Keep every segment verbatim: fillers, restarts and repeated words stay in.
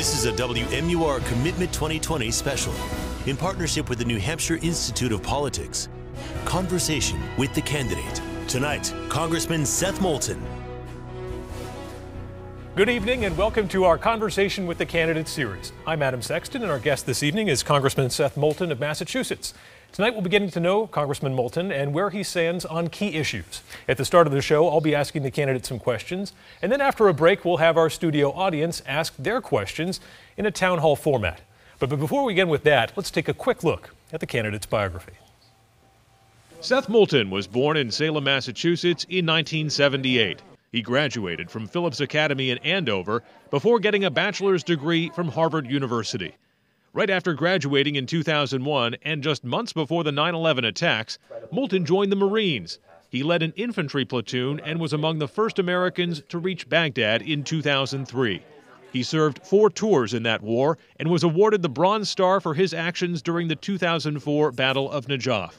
This is a W M U R Commitment twenty twenty special in partnership with the New Hampshire Institute of Politics. Conversation with the Candidate. Tonight, Congressman Seth Moulton. Good evening and welcome to our Conversation with the Candidate series. I'm Adam Sexton and our guest this evening is Congressman Seth Moulton of Massachusetts. Tonight we'll be getting to know Congressman Moulton and where he stands on key issues. At the start of the show, I'll be asking the candidate some questions, and then after a break we'll have our studio audience ask their questions in a town hall format. But, but before we begin with that, let's take a quick look at the candidate's biography. Seth Moulton was born in Salem, Massachusetts in nineteen seventy-eight. He graduated from Phillips Academy in Andover before getting a bachelor's degree from Harvard University. Right after graduating in two thousand one and just months before the nine eleven attacks, Moulton joined the Marines. He led an infantry platoon and was among the first Americans to reach Baghdad in two thousand three. He served four tours in that war and was awarded the Bronze Star for his actions during the two thousand four Battle of Najaf.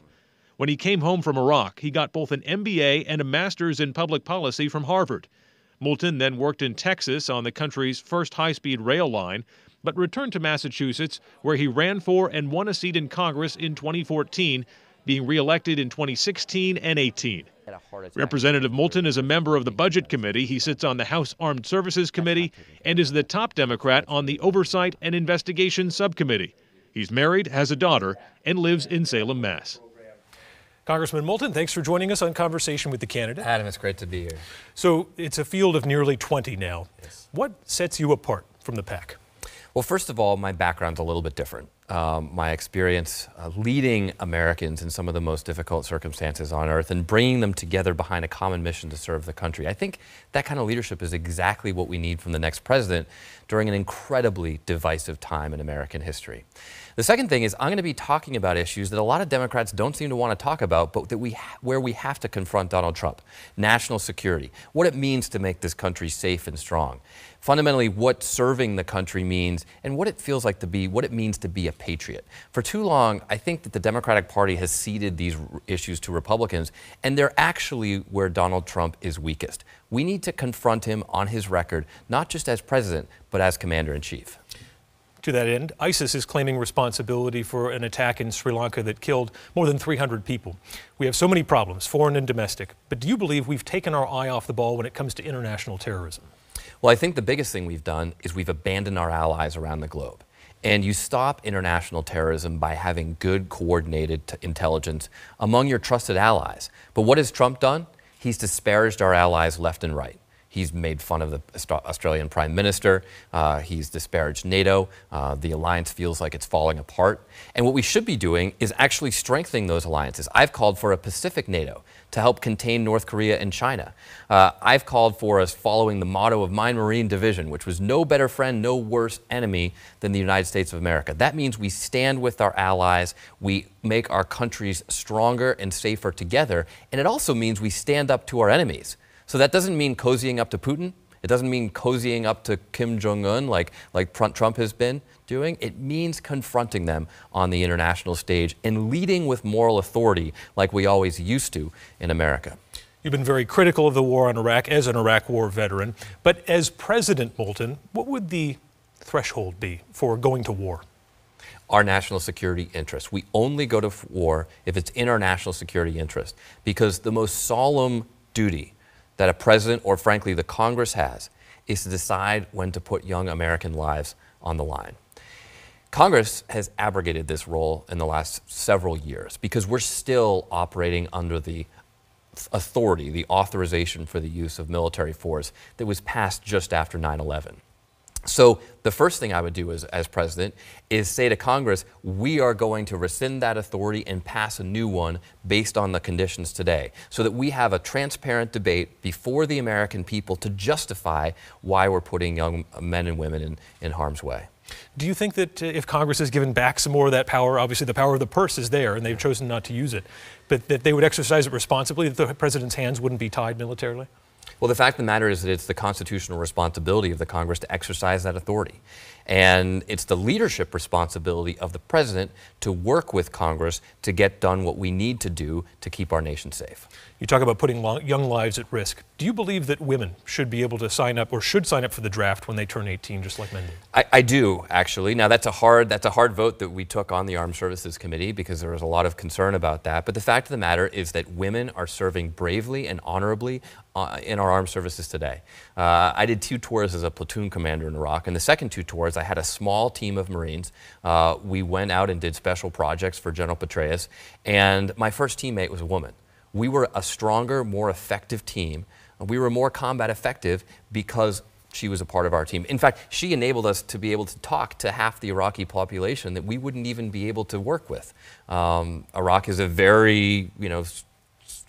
When he came home from Iraq, he got both an M B A and a master's in public policy from Harvard. Moulton then worked in Texas on the country's first high-speed rail line, but returned to Massachusetts, where he ran for and won a seat in Congress in twenty fourteen, being re-elected in twenty sixteen and eighteen. Representative Moulton is a member of the Budget Committee. He sits on the House Armed Services Committee and is the top Democrat on the Oversight and Investigation Subcommittee. He's married, has a daughter, and lives in Salem, Mass. Congressman Moulton, thanks for joining us on Conversation with the Candidate. Adam, it's great to be here. So it's a field of nearly twenty now. Yes. What sets you apart from the pack? Well, first of all, my background's a little bit different. Um, my experience uh, leading Americans in some of the most difficult circumstances on earth and bringing them together behind a common mission to serve the country. I think that kind of leadership is exactly what we need from the next president during an incredibly divisive time in American history. The second thing is I'm going to be talking about issues that a lot of Democrats don't seem to want to talk about, but that we ha where we have to confront Donald Trump. National security, what it means to make this country safe and strong. Fundamentally, what serving the country means and what it feels like to be, what it means to be a patriot. For too long, I think that the Democratic Party has ceded these issues to Republicans, and they're actually where Donald Trump is weakest. We need to confront him on his record, not just as president, but as commander-in-chief. To that end, ISIS is claiming responsibility for an attack in Sri Lanka that killed more than three hundred people. We have so many problems, foreign and domestic, but do you believe we've taken our eye off the ball when it comes to international terrorism? Well, I think the biggest thing we've done is we've abandoned our allies around the globe. And you stop international terrorism by having good coordinated t- intelligence among your trusted allies. But what has Trump done? He's disparaged our allies left and right. He's made fun of the Australian Prime Minister. Uh, he's disparaged NATO. Uh, the alliance feels like it's falling apart. And what we should be doing is actually strengthening those alliances. I've called for a Pacific NATO to help contain North Korea and China. Uh, I've called for us following the motto of my Marine Division, which was no better friend, no worse enemy than the United States of America. That means we stand with our allies. We make our countries stronger and safer together. And it also means we stand up to our enemies. So that doesn't mean cozying up to Putin. It doesn't mean cozying up to Kim Jong-un like, like Trump has been doing. It means confronting them on the international stage and leading with moral authority like we always used to in America. You've been very critical of the war on Iraq as an Iraq war veteran. But as President Moulton, what would the threshold be for going to war? Our national security interests. We only go to war if it's in our national security interest, because the most solemn duty that a president or, frankly, the Congress has is to decide when to put young American lives on the line. Congress has abrogated this role in the last several years because we're still operating under the authority, the authorization for the use of military force that was passed just after nine eleven. So the first thing I would do as, as president is say to Congress, we are going to rescind that authority and pass a new one based on the conditions today, so that we have a transparent debate before the American people to justify why we're putting young men and women in, in harm's way. Do you think that if Congress has given back some more of that power, obviously the power of the purse is there and they've chosen not to use it, but that they would exercise it responsibly, that the president's hands wouldn't be tied militarily? Well, the fact of the matter is that it's the constitutional responsibility of the Congress to exercise that authority. And it's the leadership responsibility of the president to work with Congress to get done what we need to do to keep our nation safe. You talk about putting long, young lives at risk. Do you believe that women should be able to sign up or should sign up for the draft when they turn eighteen, just like men do? I, I do, actually. Now, that's a hard that's a hard vote that we took on the Armed Services Committee because there was a lot of concern about that. But the fact of the matter is that women are serving bravely and honorably uh, in our armed services today. Uh, I did two tours as a platoon commander in Iraq, and the second two tours, I had a small team of Marines. Uh, we went out and did special projects for General Petraeus, and my first teammate was a woman. We were a stronger, more effective team. We were more combat effective because she was a part of our team. In fact, she enabled us to be able to talk to half the Iraqi population that we wouldn't even be able to work with. Um, Iraq is a very, you know,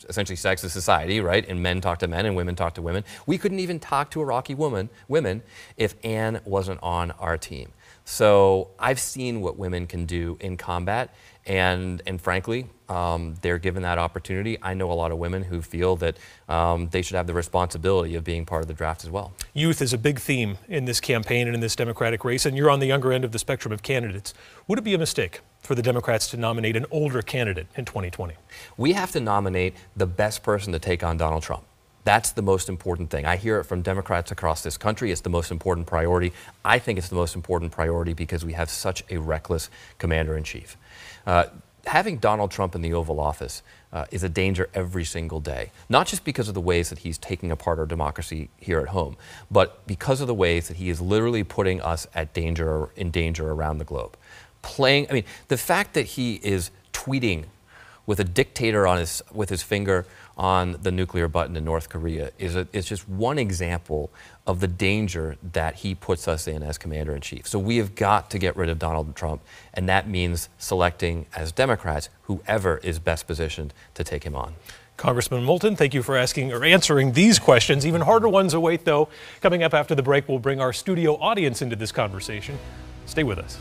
essentially sexist society, right? And men talk to men and women talk to women. We couldn't even talk to Iraqi woman, women if Anne wasn't on our team. So I've seen what women can do in combat, and and frankly, um, they're given that opportunity. I know a lot of women who feel that um, they should have the responsibility of being part of the draft as well. Youth is a big theme in this campaign and in this Democratic race, and you're on the younger end of the spectrum of candidates. Would it be a mistake for the Democrats to nominate an older candidate in twenty twenty? We have to nominate the best person to take on Donald Trump. That's the most important thing. I hear it from Democrats across this country. It's the most important priority. I think it's the most important priority because we have such a reckless commander-in-chief. Uh, having Donald Trump in the Oval Office uh, is a danger every single day, not just because of the ways that he's taking apart our democracy here at home, but because of the ways that he is literally putting us at danger, in danger around the globe. Playing, I mean, the fact that he is tweeting with a dictator on his, with his finger on the nuclear button in North Korea is, a, is just one example of the danger that he puts us in as commander-in-chief. So we have got to get rid of Donald Trump, and that means selecting as Democrats whoever is best positioned to take him on. Congressman Moulton, thank you for asking or answering these questions. Even harder ones await, though. Coming up after the break, we'll bring our studio audience into this conversation. Stay with us.